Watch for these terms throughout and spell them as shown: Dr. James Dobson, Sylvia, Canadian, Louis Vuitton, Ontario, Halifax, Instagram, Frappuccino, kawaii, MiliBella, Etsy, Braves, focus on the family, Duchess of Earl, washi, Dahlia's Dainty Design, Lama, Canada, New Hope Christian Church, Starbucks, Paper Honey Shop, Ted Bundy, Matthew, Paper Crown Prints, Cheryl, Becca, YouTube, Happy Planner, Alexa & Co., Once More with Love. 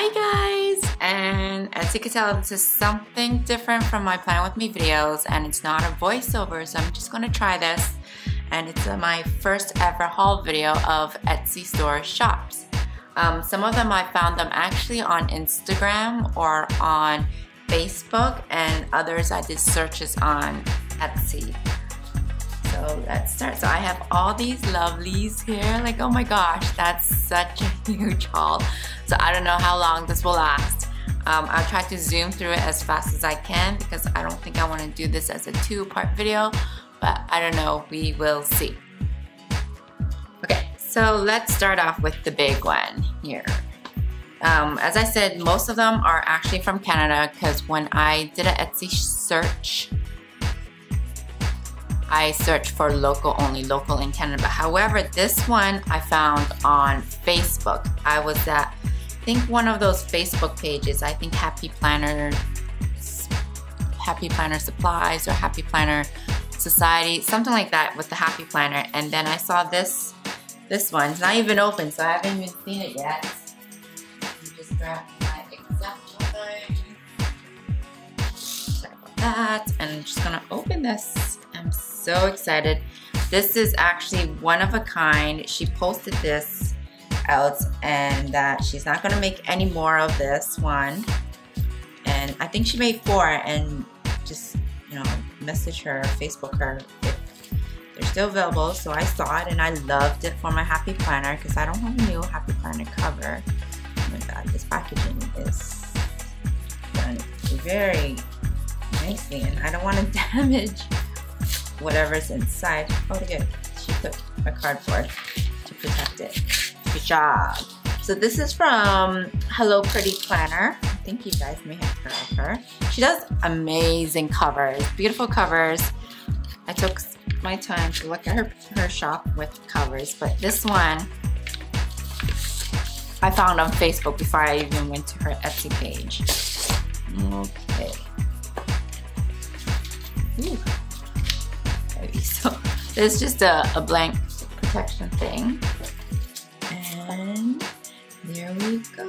Hi guys! And as you can tell, this is something different from my Plan With Me videos, and it's not a voiceover, so I'm just gonna try this. And it's my first ever haul video of Etsy store shops. Some of them I found them actually on Instagram or on Facebook, and others I did searches on Etsy. So let's start. So I have all these lovelies here, like oh my gosh, that's such a huge haul. So I don't know how long this will last. I'll try to zoom through it as fast as I can because I don't think I want to do this as a two-part video, but I don't know, we will see. Okay, so let's start off with the big one here. As I said, most of them are actually from Canada because when I did an Etsy search, I searched for local, only local in Canada. However, this one I found on Facebook. I was at, I think, one of those Facebook pages. I think Happy Planner Supplies or Happy Planner Society, something like that, with the Happy Planner. And then I saw this one. It's not even open, so I haven't even seen it yet. I'm just grabbing my exacto knife. Sorry about that. And I'm just gonna open this. I'm so excited. This is actually one of a kind. She posted this out and that she's not gonna make any more of this one. And I think she made four, and just, you know, message her, Facebook her if they're still available. So I saw it and I loved it for my Happy Planner because I don't have a new Happy Planner cover. Oh my god, this packaging is done very nicely and I don't want to damage whatever's inside. Oh good, she took my cardboard to protect it. Good job. So this is from Hello Pretty Planner. I think you guys may have heard of her. She does amazing covers, beautiful covers. I took my time to look at her shop with covers, but this one I found on Facebook before I even went to her Etsy page. Okay. Ooh. So it's just a blank protection thing. And there we go.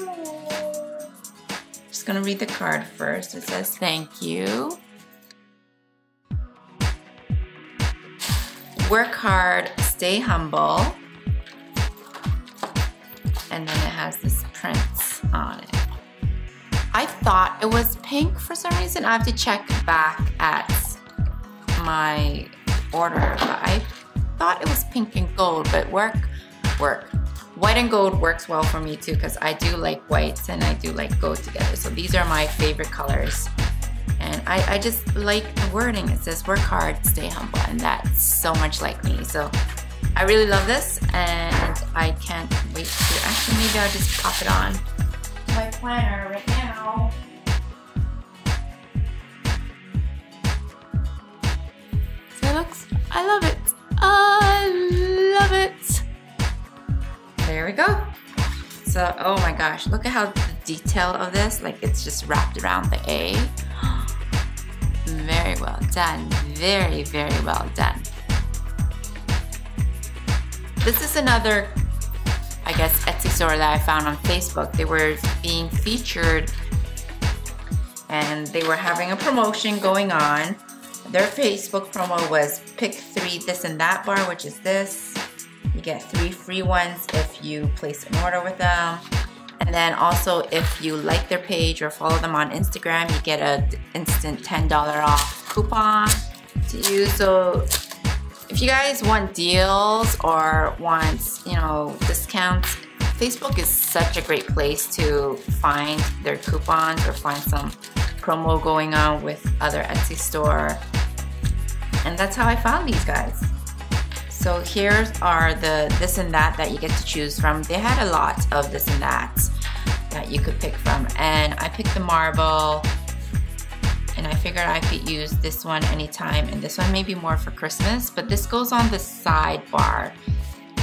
Just gonna read the card first. It says thank you. Work hard, stay humble. And then it has this prints on it. I thought it was pink for some reason. I have to check back at my order, but I thought it was pink and gold, but white and gold works well for me too because I do like whites and I do like gold together. So these are my favorite colors, and I just like the wording. It says work hard, stay humble, and that's so much like me. So I really love this and I can't wait to actually, maybe I'll just pop it on my planner right now. I love it. I love it. There we go. So, oh my gosh, look at how the detail of this, like it's just wrapped around the A. Very well done. Very, very well done. This is another, I guess, Etsy store that I found on Facebook. They were being featured and they were having a promotion going on. Their Facebook promo was pick 3 this and that bar, which is this. You get 3 free ones if you place an order with them. And then also if you like their page or follow them on Instagram, you get an instant $10 off coupon to use. So if you guys want deals or want, you know, discounts, Facebook is such a great place to find their coupons or find some promo going on with other Etsy store. And that's how I found these guys. So here are the this and that you get to choose from. They had a lot of this and that you could pick from. And I picked the marble and I figured I could use this one anytime. And this one may be more for Christmas, but this goes on the sidebar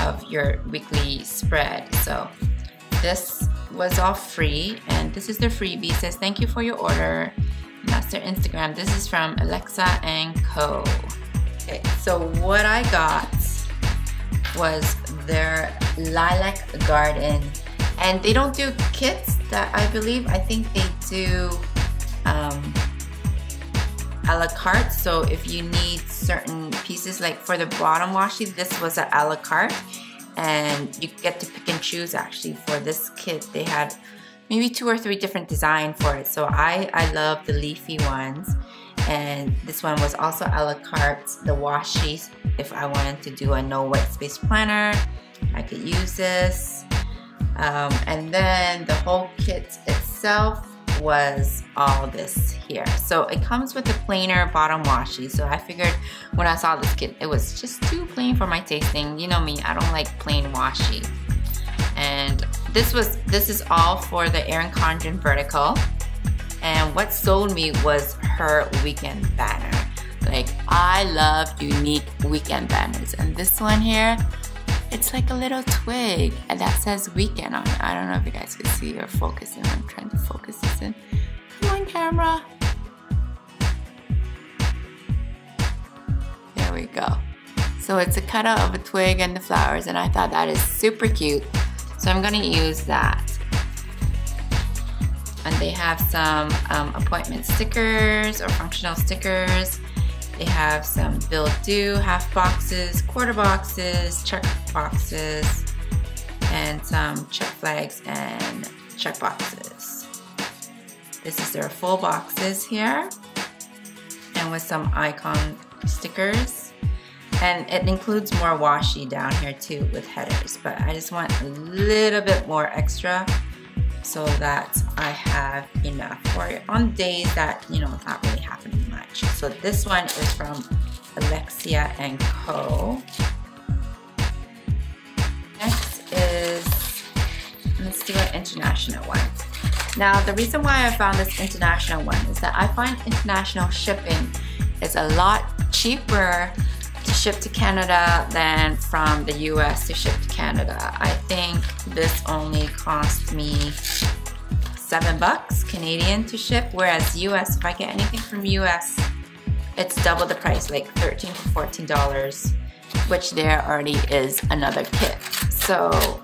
of your weekly spread. So this was all free, and this is their freebie. It says thank you for your order. And that's their Instagram. This is from Alexa and Co. Okay, so what I got was their Lilac Garden, and they don't do kits, that I think they do a la carte. So if you need certain pieces, like for the bottom washi, this was a la carte, and you get to pick and choose. Actually, for this kit, they had maybe 2 or 3 different designs for it. So I love the leafy ones, and this one was also a la carte. The washi, if I wanted to do a no white space planner, I could use this. And then the whole kit itself was all this here. So it comes with a plainer bottom washi. So I figured when I saw this kit, it was just too plain for my tasting. You know me, I don't like plain washi. And this is all for the Erin Condren vertical. And what sold me was her weekend banner. Like, I love unique weekend banners. And this one here, it's like a little twig and that says weekend on it. I don't know if you guys can see or focus in. I'm trying to focus this in. Come on, camera. There we go. So it's a cutout of a twig and the flowers, and I thought that is super cute. So I'm gonna use that. And they have some appointment stickers or functional stickers. They have some bill due, half boxes, quarter boxes, check boxes, and some check flags and check boxes. This is their full boxes here, and with some icon stickers. And it includes more washi down here too with headers, but I just want a little bit more extra so that I have enough for it on days that, you know, it's not really happening much. So this one is from Alexia & Co. Next is, let's do an international one. Now, the reason why I found this international one is that I find international shipping is a lot cheaper to ship to Canada than from the US to ship to Canada. I think this only cost me $7 Canadian to ship, whereas US, if I get anything from US, it's double the price, like $13 to $14, which there already is another kit. So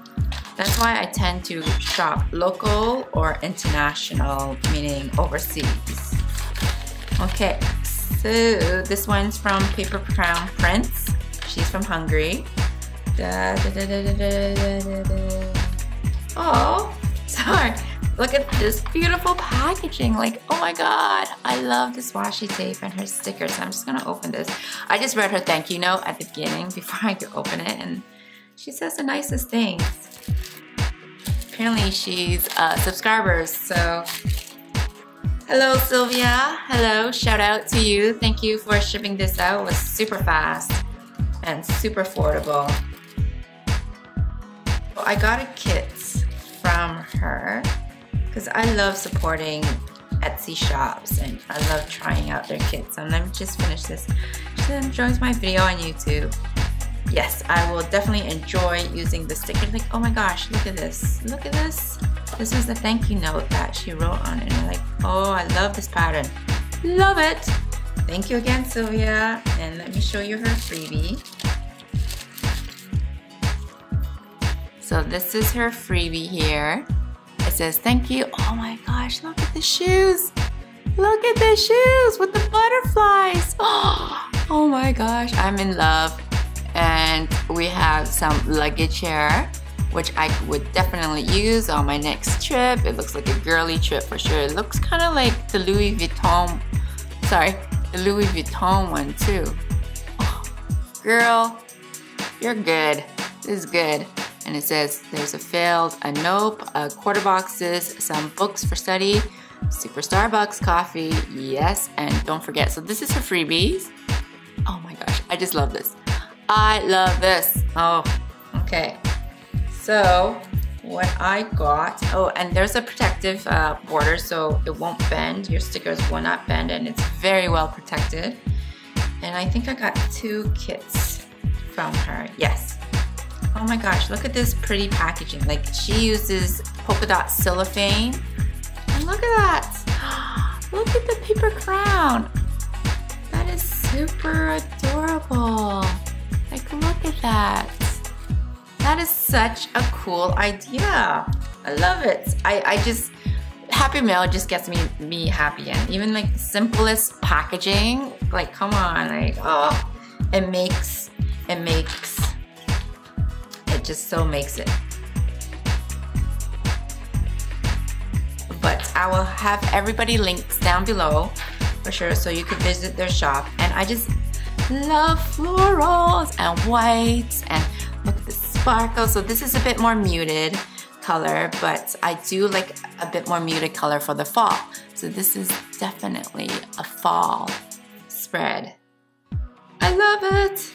that's why I tend to shop local or international, meaning overseas. Okay. So this one's from Paper Crown Prints. She's from Hungary. Oh, sorry. Look at this beautiful packaging. Like, oh my God, I love this washi tape and her stickers. I'm just gonna open this. I just read her thank you note at the beginning before I could open it, and she says the nicest things. Apparently she's subscribers, so hello Sylvia, hello, shout out to you. Thank you for shipping this out. It was super fast and super affordable. Well, I got a kit from her because I love supporting Etsy shops and I love trying out their kits. And let me just finish this. She enjoys my video on YouTube. Yes, I will definitely enjoy using the sticker. Like, oh my gosh, look at this. Look at this. This was the thank you note that she wrote on it. And I'm like, oh, I love this pattern. Love it. Thank you again, Sylvia. And let me show you her freebie. So this is her freebie here. It says, thank you. Oh my gosh, look at the shoes. Look at the shoes with the butterflies. Oh my gosh, I'm in love. And we have some luggage here, which I would definitely use on my next trip. It looks like a girly trip for sure. It looks kind of like the Louis Vuitton one too. Oh, girl, you're good. This is good. And it says there's a failed, a nope, a quarter boxes, some books for study, super Starbucks coffee, yes, and don't forget. So this is for freebies. Oh my gosh, I just love this. I love this. Oh, okay. So what I got, oh, and there's a protective border, so it won't bend. Your stickers will not bend, and it's very well protected. And I think I got 2 kits from her, yes. Oh my gosh, look at this pretty packaging. Like, she uses polka dot cellophane. And look at that. Look at the paper crown. That is super adorable. Like, look at that. That is such a cool idea. I love it. I just, Happy Mail just gets me happy, and even like the simplest packaging, like come on, like oh, it just so makes it. But I will have everybody links down below for sure, so you can visit their shop. And I just love florals and whites, and look at the sparkle. So this is a bit more muted color, but I do like a bit more muted color for the fall. So this is definitely a fall spread. I love it.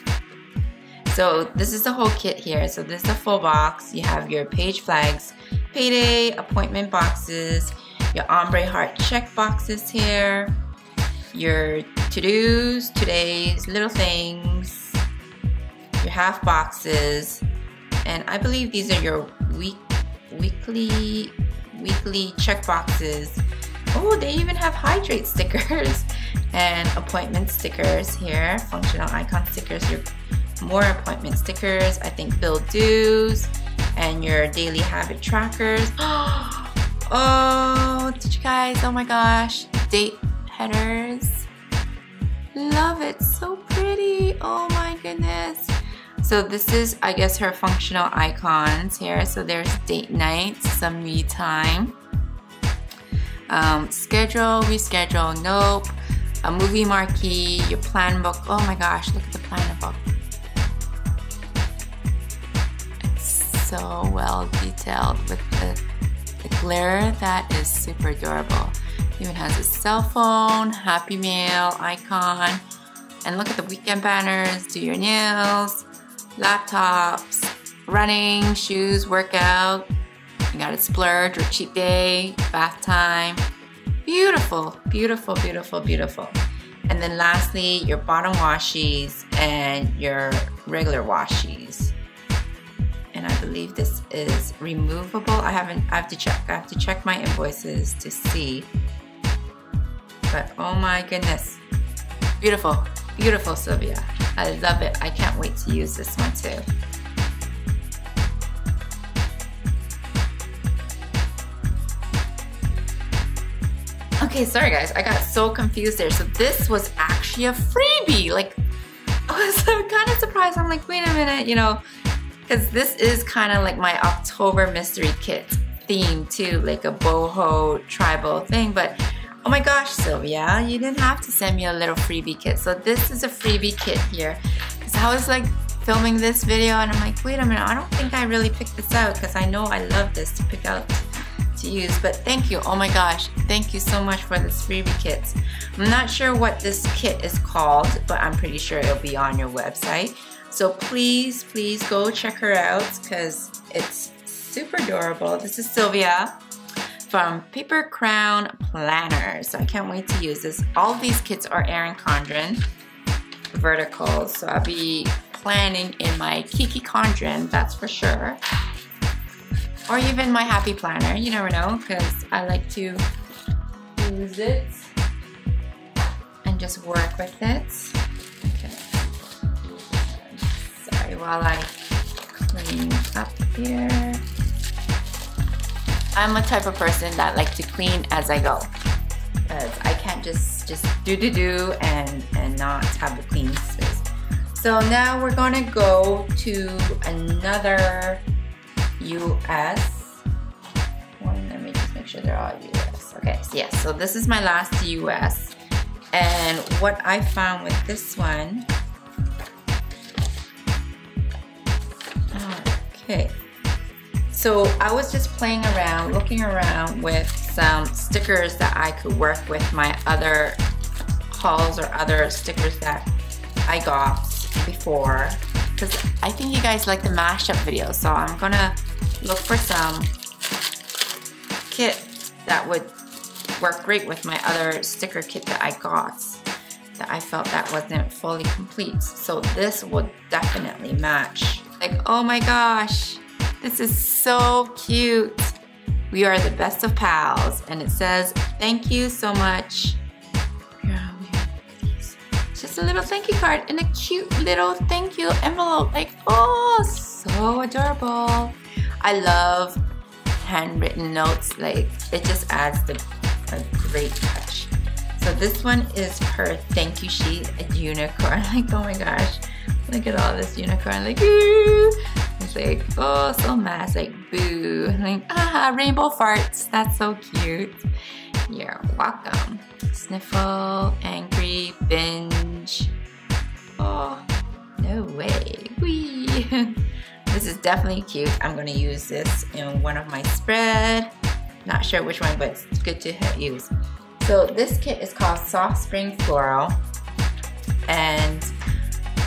So this is the whole kit here. So this is the full box. You have your page flags, payday, appointment boxes, your ombre heart check boxes here, your to-dos, today's, little things, your half boxes, and I believe these are your weekly check boxes. Oh, they even have hydrate stickers and appointment stickers here, functional icon stickers, your more appointment stickers, I think bill dues, and your daily habit trackers. Oh, did you guys, oh my gosh, date headers. Love it, so pretty, oh my goodness. So this is, I guess, her functional icons here. So there's date night, some me time, schedule, reschedule, nope, a movie marquee, your plan book. Oh my gosh, look at the planner book. It's so well detailed with the glitter. That is super adorable. Even has a cell phone, Happy Mail icon, and look at the weekend banners, do your nails, laptops, running, shoes, workout, you got it, splurge or cheat day, bath time. Beautiful, beautiful, beautiful, beautiful. And then lastly, your bottom washies and your regular washies. And I believe this is removable. I have to check my invoices to see. But oh my goodness, beautiful, beautiful, Sylvia. I love it. I can't wait to use this one too. Okay, sorry guys, I got so confused there. So this was actually a freebie. Like, I was kind of surprised. I'm like, wait a minute, you know, because this is kind of like my October mystery kit theme too, like a boho tribal thing, but oh my gosh, Sylvia, you didn't have to send me a little freebie kit. So this is a freebie kit here. Because I was like filming this video and I'm like, wait a minute, I don't think I really picked this out because I know I love this to pick out to use. But thank you, oh my gosh, thank you so much for this freebie kit. I'm not sure what this kit is called, but I'm pretty sure it'll be on your website. So please, please go check her out because it's super adorable. This is Sylvia from Paper Crown Planner. So I can't wait to use this. All these kits are Erin Condren verticals. So I'll be planning in my Kiki Condren, that's for sure. Or even my Happy Planner, you never know, because I like to use it and just work with it. Okay. Sorry, while I clean up here. I'm a type of person that likes to clean as I go. Because I can't just do and not have a clean space. So now we're gonna go to another US one. Let me just make sure they're all US. Okay, so yes, so this is my last US. And what I found with this one, okay. So I was just playing around, looking around with some stickers that I could work with my other hauls or other stickers that I got before. Because I think you guys like the mashup videos, so I'm gonna look for some kit that would work great with my other sticker kit that I got that I felt that wasn't fully complete. So this will definitely match. Like, oh my gosh. This is so cute. We are the best of pals. And it says, thank you so much. Girl, we are the best. Just a little thank you card and a cute little thank you envelope. Like, oh, so adorable. I love handwritten notes. Like, it just adds a great touch. So this one is her thank you sheet, a unicorn. Like, oh my gosh, look at all this unicorn. Like, ooh. It's like, oh, so mass. Like, boo. Like, ah, rainbow farts. That's so cute. You're welcome. Sniffle, angry, binge. Oh, no way. Wee. This is definitely cute. I'm gonna use this in one of my spread. Not sure which one, but it's good to use. So this kit is called Soft Spring Floral, and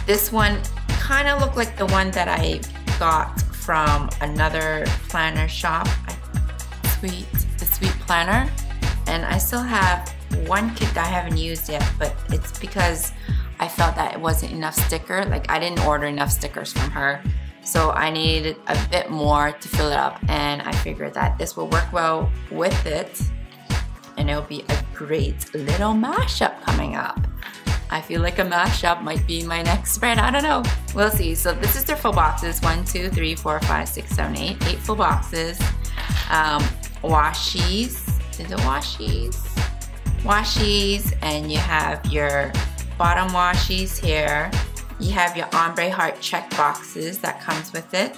this one kind of looked like the one that I got from another planner shop, the Sweet Planner, and I still have one kit that I haven't used yet, but it's because I felt that it wasn't enough sticker. Like, I didn't order enough stickers from her. So I needed a bit more to fill it up, and I figured that this will work well with it, and it'll be a great little mashup coming up. I feel like a mashup might be my next spread, I don't know. We'll see. So this is their full boxes, 1, 2, 3, 4, 5, 6, 7, 8 full boxes. Washies, is it washies? Washies, and you have your bottom washies here. You have your ombre heart check boxes that comes with it.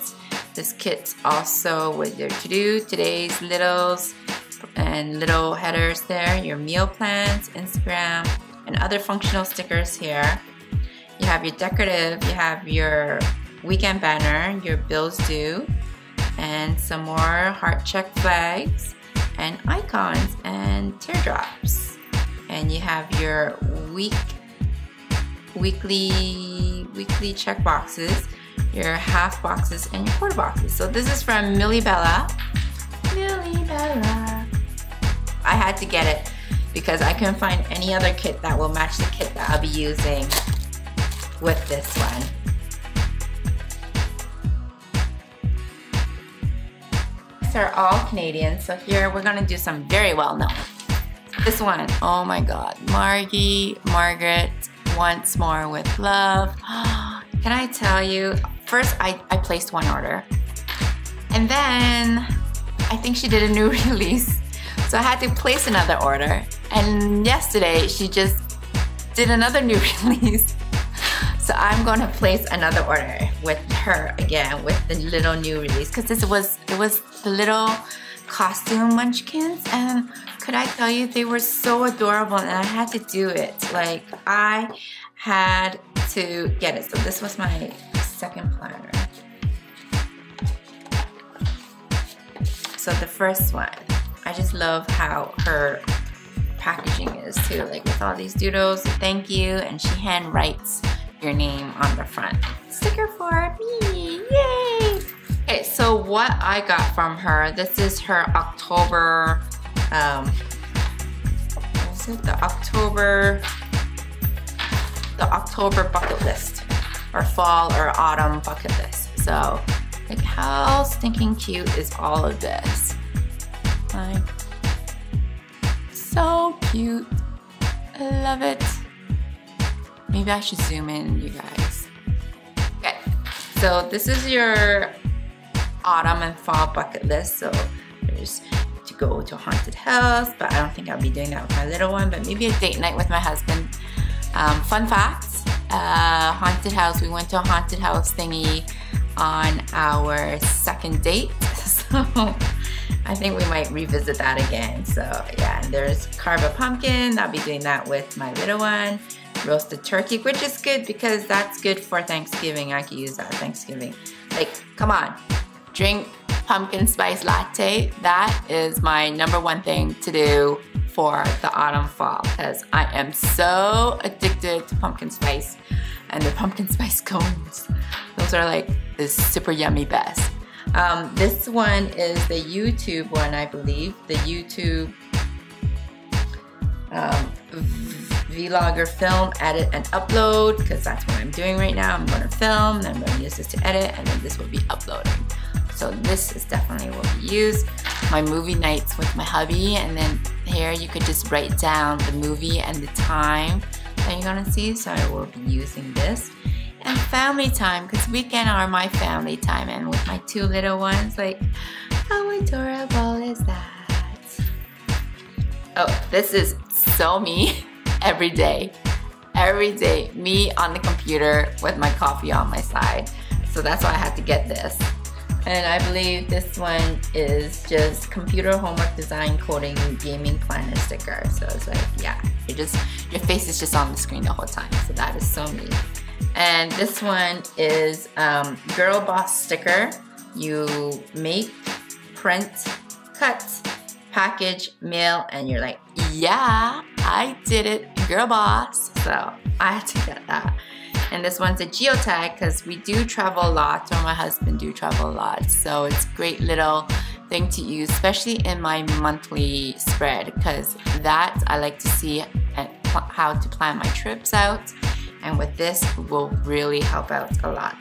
This kit's also with your to-do, today's littles, and little headers there, your meal plans, Instagram, and other functional stickers here. You have your decorative, you have your weekend banner, your bills due, and some more heart check flags, and icons, and teardrops. And you have your weekly check boxes, your half boxes, and your quarter boxes. So this is from MiliBella. MiliBella. I had to get it because I couldn't find any other kit that will match the kit that I'll be using with this one. These are all Canadian, so here we're gonna do some very well-known. This one, oh my God, Margaret, Once More with Love. Can I tell you, first I placed one order, and then I think she did a new release, so I had to place another order, and yesterday she just did another new release, so I'm going to place another order with her again with the little new release, because this was, it was the little costume munchkins, and could I tell you, they were so adorable, and I had to do it. Like, I had to get it. So this was my second planner. So the first one, I just love how her packaging is too, like with all these doodles, thank you, and she hand writes your name on the front. Sticker for me, yay! Okay, so what I got from her, this is her October, what is it? The October bucket list, or fall or autumn bucket list. So, like, how stinking cute is all of this? Like, so cute, I love it. Maybe I should zoom in, you guys. Okay, so this is your autumn and fall bucket list. So there's to go to a haunted house, but I don't think I'll be doing that with my little one, but maybe a date night with my husband. Fun facts, haunted house, we went to a haunted house thingy on our second date, so I think we might revisit that again. So yeah, and there's carve a pumpkin, I'll be doing that with my little one. Roasted turkey, which is good because that's good for Thanksgiving, I could use that Thanksgiving. Like, come on. Drink pumpkin spice latte. That is my #1 thing to do for the autumn fall, because I am so addicted to pumpkin spice and the pumpkin spice cones. Those are like the super yummy best. This one is the YouTube one, I believe. The YouTube vlogger film, edit, and upload, because that's what I'm doing right now. I'm gonna film, then I'm gonna use this to edit, and then this will be uploading. So this is definitely what we use. My movie nights with my hubby, and then here you could just write down the movie and the time and you're gonna see, so I will be using this. And family time, because weekends are my family time, and with my two little ones, like, how adorable is that? Oh, this is so me every day. Every day, me on the computer with my coffee on my side. So that's why I had to get this. And I believe this one is just computer homework design coding gaming planner sticker. So it's like, yeah, you're just, your face is just on the screen the whole time. So that is so me. And this one is Girl Boss sticker. You make, print, cut, package, mail, and you're like, yeah, I did it, girl boss. So I had to get that. And this one's a geotag because we do travel a lot, or my husband do travel a lot. So it's a great little thing to use, especially in my monthly spread, because that I like to see how to plan my trips out. And with this, it will really help out a lot.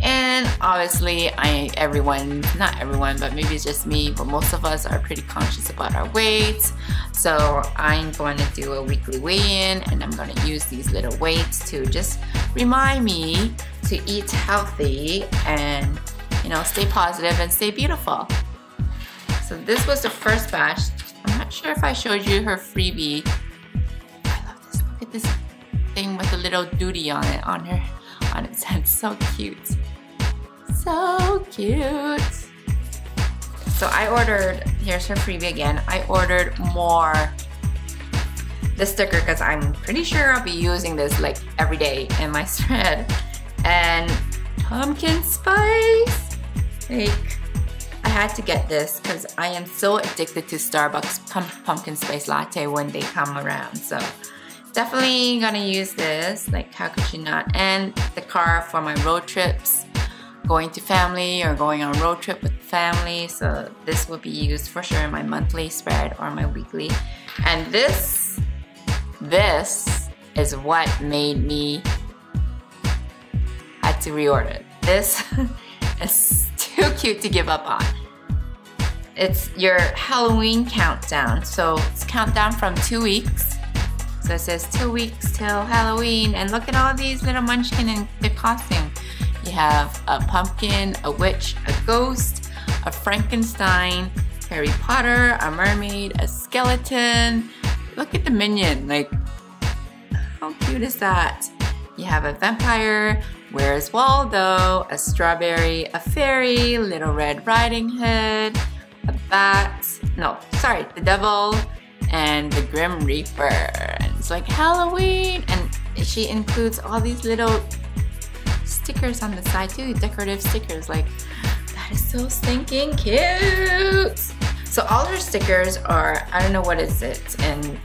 And obviously, everyone, not everyone, but maybe it's just me, but most of us are pretty conscious about our weights. So I'm going to do a weekly weigh-in, and I'm going to use these little weights to just remind me to eat healthy and, you know, stay positive and stay beautiful. So this was the first batch. I'm not sure if I showed you her freebie. I love this. Look at this thing with a little doody on it, on her, on its head. So cute. So cute. So I ordered, here's her freebie again. I ordered more this sticker because I'm pretty sure I'll be using this like every day in my thread. And pumpkin spice. Like, I had to get this because I am so addicted to Starbucks pumpkin spice latte when they come around. So definitely gonna use this. Like, how could you not? And the car for my road trips, going to family or going on a road trip with family. So this will be used for sure in my monthly spread or my weekly. And this is what made me had to reorder it. This is too cute to give up on. It's your Halloween countdown. So it's countdown from 2 weeks. So it says 2 weeks till Halloween, and look at all these little munchkin in the costume. You have a pumpkin, a witch, a ghost, a Frankenstein, Harry Potter, a mermaid, a skeleton. Look at the minion, like, how cute is that? You have a vampire, Where's Waldo, a strawberry, a fairy, Little Red Riding Hood, a bat, no, sorry, the devil, and the Grim Reaper. And it's like Halloween, and she includes all these little stickers on the side too, decorative stickers. Like, that is so stinking cute. So all her stickers are, I don't know what is it in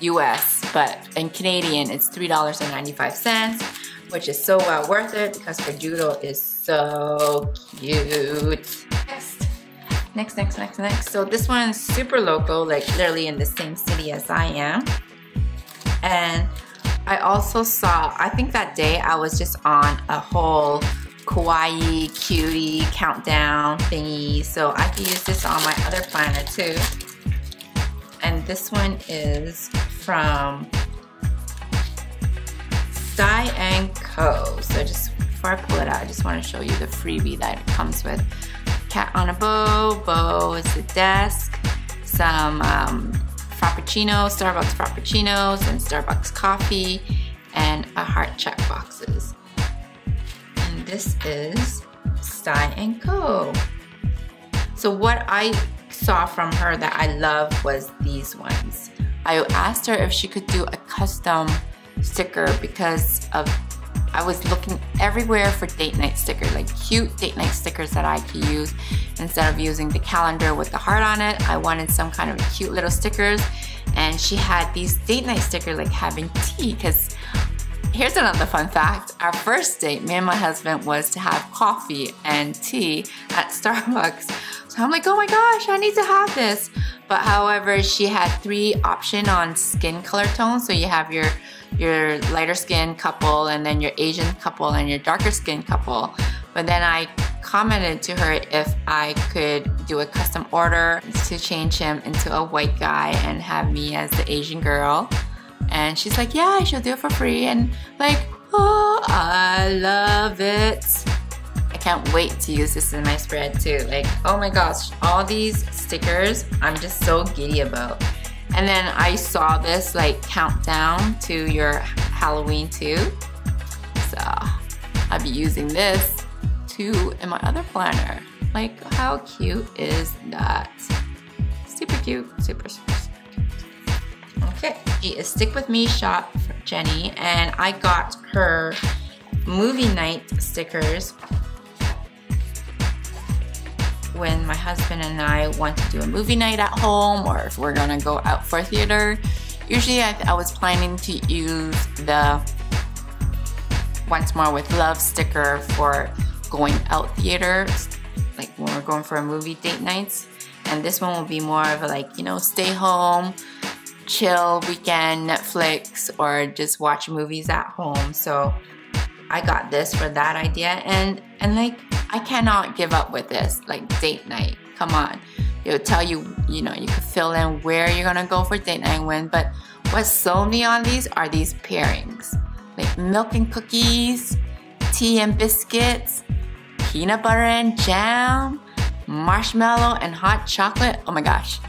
US, but in Canadian it's $3.95, which is so well worth it because her doodle is so cute. Next. So this one is super local, like literally in the same city as I am. And I also saw, I think that day I was just on a whole kawaii cutie countdown thingy. So I could use this on my other planner too. And this one is from Dye & Co. So just before I pull it out, I just want to show you the freebie that it comes with. Cat on a bow, bow is the desk, some frappuccinos, Starbucks frappuccinos, and Starbucks coffee, and a heart check boxes. And this is Stye & Co. So what I saw from her that I loved was these ones. I asked her if she could do a custom sticker because of I was looking everywhere for date night stickers, like cute date night stickers that I could use. Instead of using the calendar with the heart on it, I wanted some kind of cute little stickers. And she had these date night stickers like having tea, because here's another fun fact. Our first date, me and my husband, was to have coffee and tea at Starbucks. So I'm like, oh my gosh, I need to have this. But however, she had 3 options on skin color tones. So you have your lighter skin couple, and then your Asian couple, and your darker skin couple. But then I commented to her if I could do a custom order to change him into a white guy and have me as the Asian girl. And she's like, yeah, she'll do it for free. And like, oh, I love it. I can't wait to use this in my spread too. Like, oh my gosh, all these stickers, I'm just so giddy about. And then I saw this like countdown to your Halloween too. So I'll be using this too in my other planner. Like, how cute is that? Super cute, super, super, super cute. Okay, it is Stick With Me Shop for Jenny, and I got her movie night stickers when my husband and I want to do a movie night at home, or if we're gonna go out for theater. Usually I was planning to use the Once More with Love sticker for going out theater, like when we're going for a movie date nights. And this one will be more of a, like, you know, stay home, chill weekend, Netflix, or just watch movies at home. So I got this for that idea, and like, I cannot give up with this. Like, date night, come on. It'll tell you, you know, you can fill in where you're gonna go for date night when, but what's sold me on these are these pairings. Like milk and cookies, tea and biscuits, peanut butter and jam, marshmallow and hot chocolate, oh my gosh.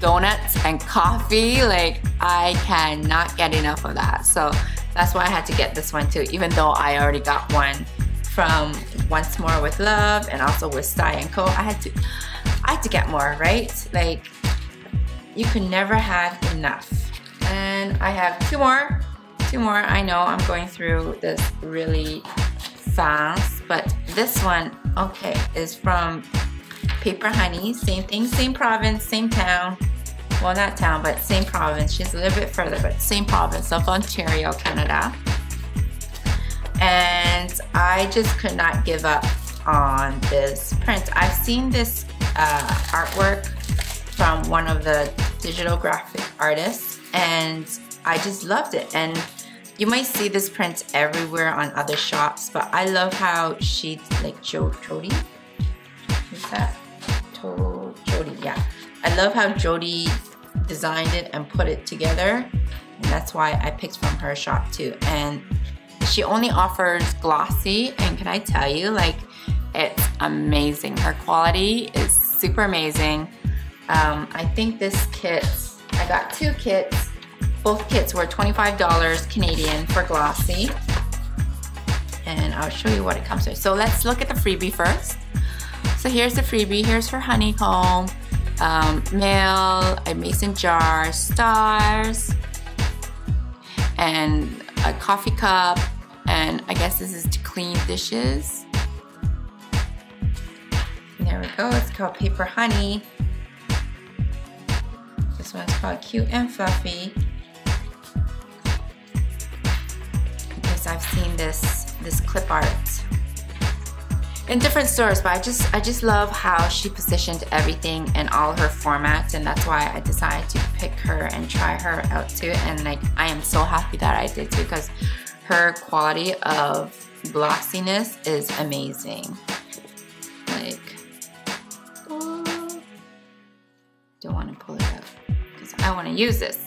Donuts and coffee, like I cannot get enough of that. So that's why I had to get this one too, even though I already got one from Once More With Love and also with Sai & Co. I had to get more, right? Like, you could never have enough. And I have two more. I know I'm going through this really fast, but this one, okay, is from Paper Honey. Same thing, same province, same town. Well, not town, but same province. She's a little bit further, but same province of Ontario, Canada. And I just could not give up on this print. I've seen this artwork from one of the digital graphic artists, and I just loved it. And you might see this print everywhere on other shops, but I love how she, like, Jody, who's that? Jody, yeah. I love how Jody designed it and put it together, and that's why I picked from her shop too. And she only offers glossy, and can I tell you, like, it's amazing. Her quality is super amazing. I think this kit, I got two kits. Both kits were $25 Canadian for glossy. And I'll show you what it comes with. So let's look at the freebie first. So here's the freebie. Here's her honeycomb, mail, a mason jar, stars, and a coffee cup, and I guess this is to clean dishes. And there we go, it's called Paper Honey. This one's called Cute and Fluffy. Because I've seen this clip art in different stores, but I just love how she positioned everything and all her formats, and that's why I decided to pick her and try her out too. And like, I am so happy that I did too, because her quality of glossiness is amazing. Like, oh, don't want to pull it up because I want to use this.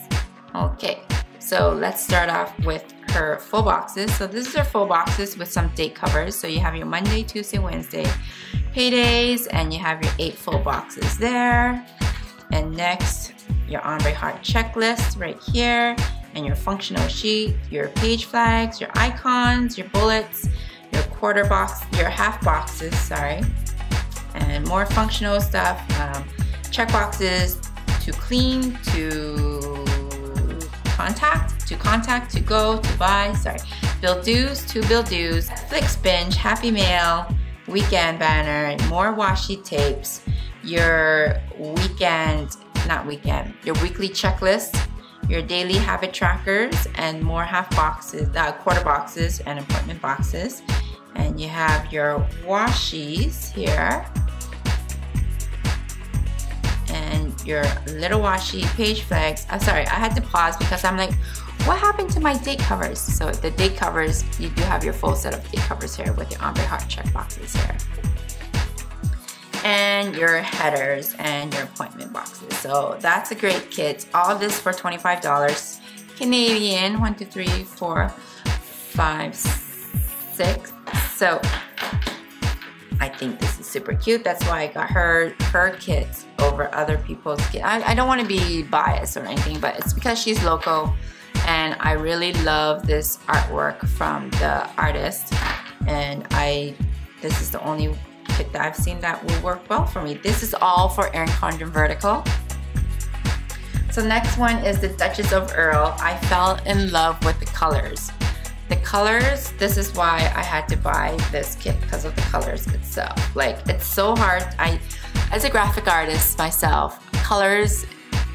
Okay, so let's start off with her full boxes. So this is her full boxes with some date covers. So you have your Monday, Tuesday, Wednesday paydays, and you have your 8 full boxes there. And next, your ombre heart checklist right here, and your functional sheet, your page flags, your icons, your bullets, your quarter box, your half boxes, sorry, and more functional stuff, check boxes to clean, to contact, to contact, to go, to buy, sorry, bill dues, to bill dues, Flix binge, happy mail, weekend banner, more washi tapes, your weekend, not weekend, your weekly checklist, your daily habit trackers, and more half boxes, quarter boxes, and appointment boxes. And you have your washies here, your little washi page flags. I'm sorry, I had to pause because I'm like, what happened to my date covers? So the date covers, you do have your full set of date covers here with your ombre heart check boxes here. and your headers and your appointment boxes. So that's a great kit. All this for $25 Canadian. 1, 2, 3, 4, 5, 6. So I think this is super cute. That's why I got her kits over other people's kits. I don't want to be biased or anything, but it's because she's local, and I really love this artwork from the artist. And this is the only kit that I've seen that will work well for me. This is all for Erin Condren Vertical. So next one is the Duchess of Earl. I fell in love with the colors. The colors, this is why I had to buy this kit, because of the colors itself. Like, it's so hard. As a graphic artist myself, colors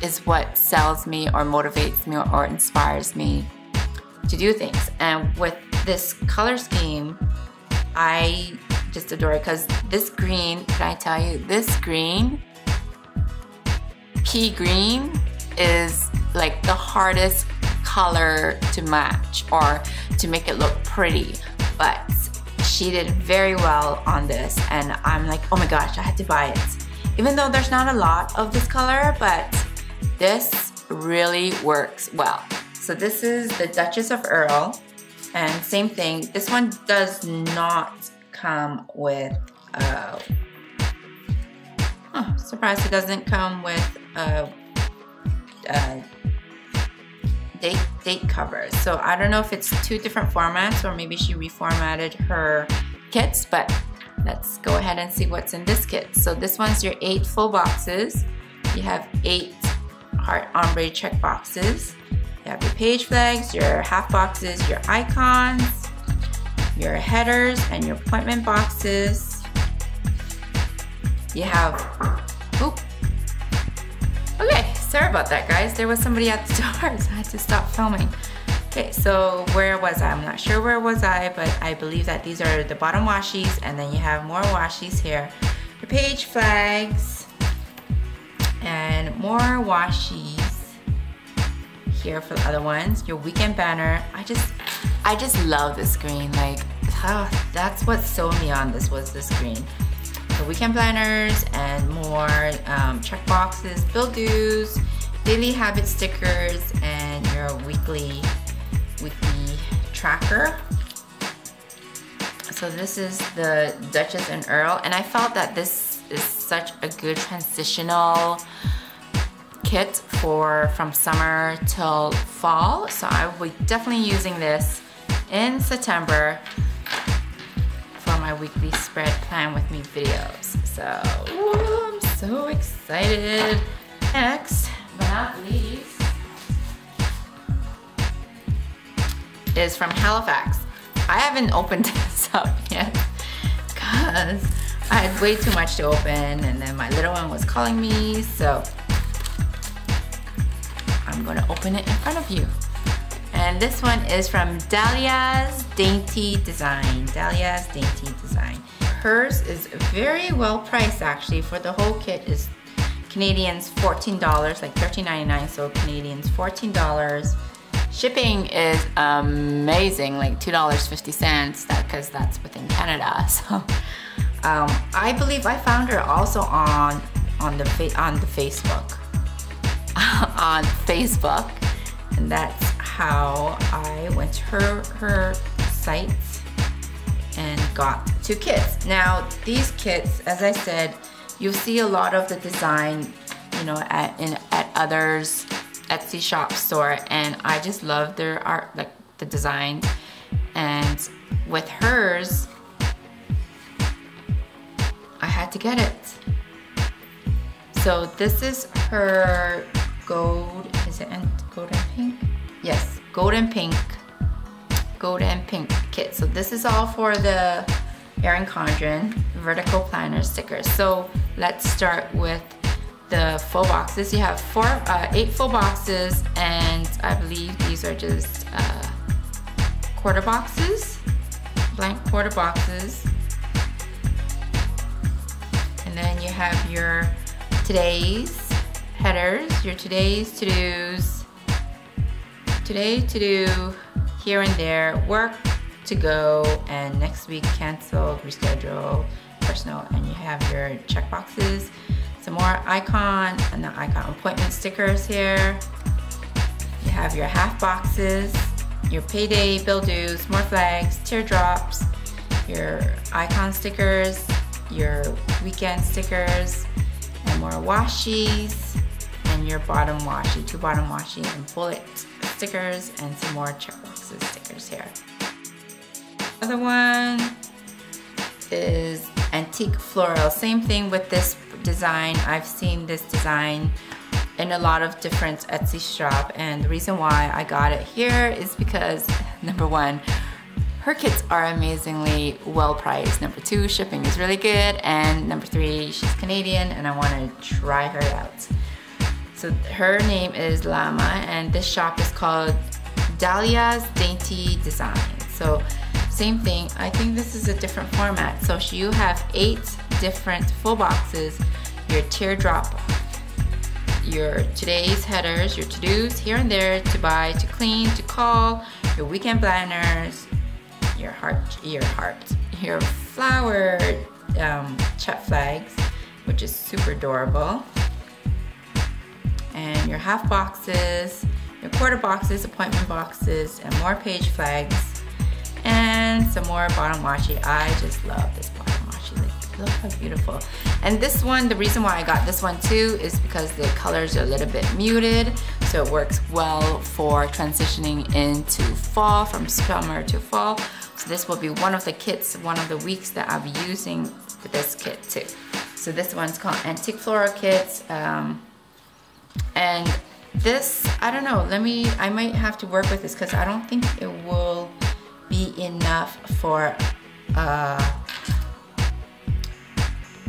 is what sells me or motivates me or inspires me to do things. And with this color scheme, I just adore it, because this green, can I tell you, this green, pea green, is like the hardest color to match or to make it look pretty, but she did very well on this, and I'm like, oh my gosh, I had to buy it. Even though there's not a lot of this color, but this really works well. So this is the Duchess of Earl, and same thing, this one does not come with, oh, surprised it doesn't come with date covers. So I don't know if it's two different formats or maybe she reformatted her kits, but let's go ahead and see what's in this kit. So this one's your 8 full boxes. You have 8 heart ombre check boxes. You have your page flags, your half boxes, your icons, your headers, and your appointment boxes. You have, oop. Okay, sorry about that, guys. There was somebody at the door, so I had to stop filming. Okay, so where was I? I'm not sure where was I, but I believe that these are the bottom washies, and then you have more washies here. Your page flags, and more washies here for the other ones. Your weekend banner. I just love this green. Like, oh, that's what sold me on this, was this green. The weekend planners and more check boxes, bill dues, daily habit stickers, and your weekly tracker. So this is the Duchess and Earl, and I felt that this is such a good transitional kit from summer till fall. So I will be definitely using this in September for my weekly spread plan with me videos. So, ooh, I'm so excited. Next, but not least, is from Halifax. I haven't opened this up yet because I had way too much to open, and then my little one was calling me, so I'm gonna open it in front of you. And this one is from Dahlia's Dainty Design. Dahlia's Dainty Design. Hers is very well priced, actually. For the whole kit is Canadians $14, like $13.99, so Canadians $14. Shipping is amazing, like $2.50, because that's within Canada. So I believe I found her also on the Facebook, on Facebook, and that's how I went to her site and got 2 kits. Now these kits, as I said, you'll see a lot of the design, you know, at others' Etsy shop store, and I just love their art, like the design. And with hers, I had to get it. So this is her gold. Is it gold and pink? Yes, gold and pink kit. So this is all for the Erin Condren Vertical Planner stickers. So let's start with the full boxes. You have 8 full boxes, and I believe these are just quarter boxes, blank quarter boxes. And then you have your today's headers, your today's to-dos, today to do, here and there, work to go, and next week cancel, reschedule, personal, and you have your check boxes, some more icon, and the icon appointment stickers here. You have your half boxes, your payday, bill dues, more flags, teardrops, your icon stickers, your weekend stickers, and more washies, and your bottom washi, two bottom washi, and bullet stickers, and some more checkboxes stickers here. Another one is antique floral. Same thing with this design. I've seen this design in a lot of different Etsy shop, and the reason why I got it here is because, number one, her kits are amazingly well priced. Number two, shipping is really good. And number three, she's Canadian and I want to try her out. So her name is Lama, and this shop is called Dahlia's Dainty Design. So same thing, I think this is a different format. So you have 8 different full boxes, your teardrop, your today's headers, your to-dos here and there, to buy, to clean, to call, your weekend planners, your flower chat flags, which is super adorable, and your half boxes, your quarter boxes, appointment boxes, and more page flags, and some more bottom washi. I just love this bottom washi. Like, look how beautiful. And this one, the reason why I got this one too is because the colors are a little bit muted, so it works well for transitioning into fall, from summer to fall. So this will be one of the kits, one of the weeks that I'll be using for this kit too. So this one's called Antique Floral Kits. And this, I don't know, I might have to work with this because I don't think it will be enough for,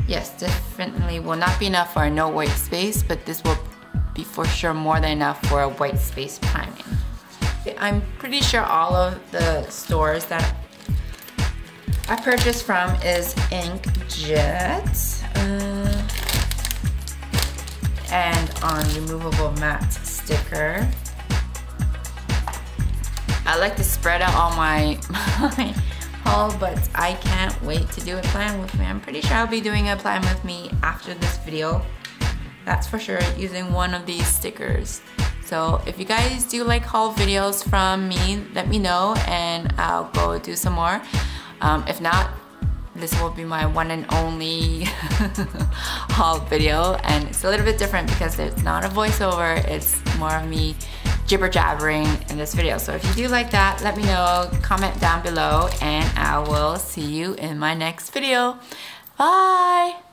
yes, definitely will not be enough for no white space, but this will be for sure more than enough for a white space priming. I'm pretty sure all of the stores that I purchased from is Inkjet and on removable matte sticker. I like to spread out all my haul, but I can't wait to do a plan with me. I'm pretty sure I'll be doing a plan with me after this video, that's for sure, using one of these stickers. So if you guys do like haul videos from me, let me know and I'll go do some more. If not, this will be my one and only haul video, and it's a little bit different because it's not a voiceover, it's more of me jibber jabbering in this video. So if you do like that, let me know, comment down below, and I will see you in my next video. Bye!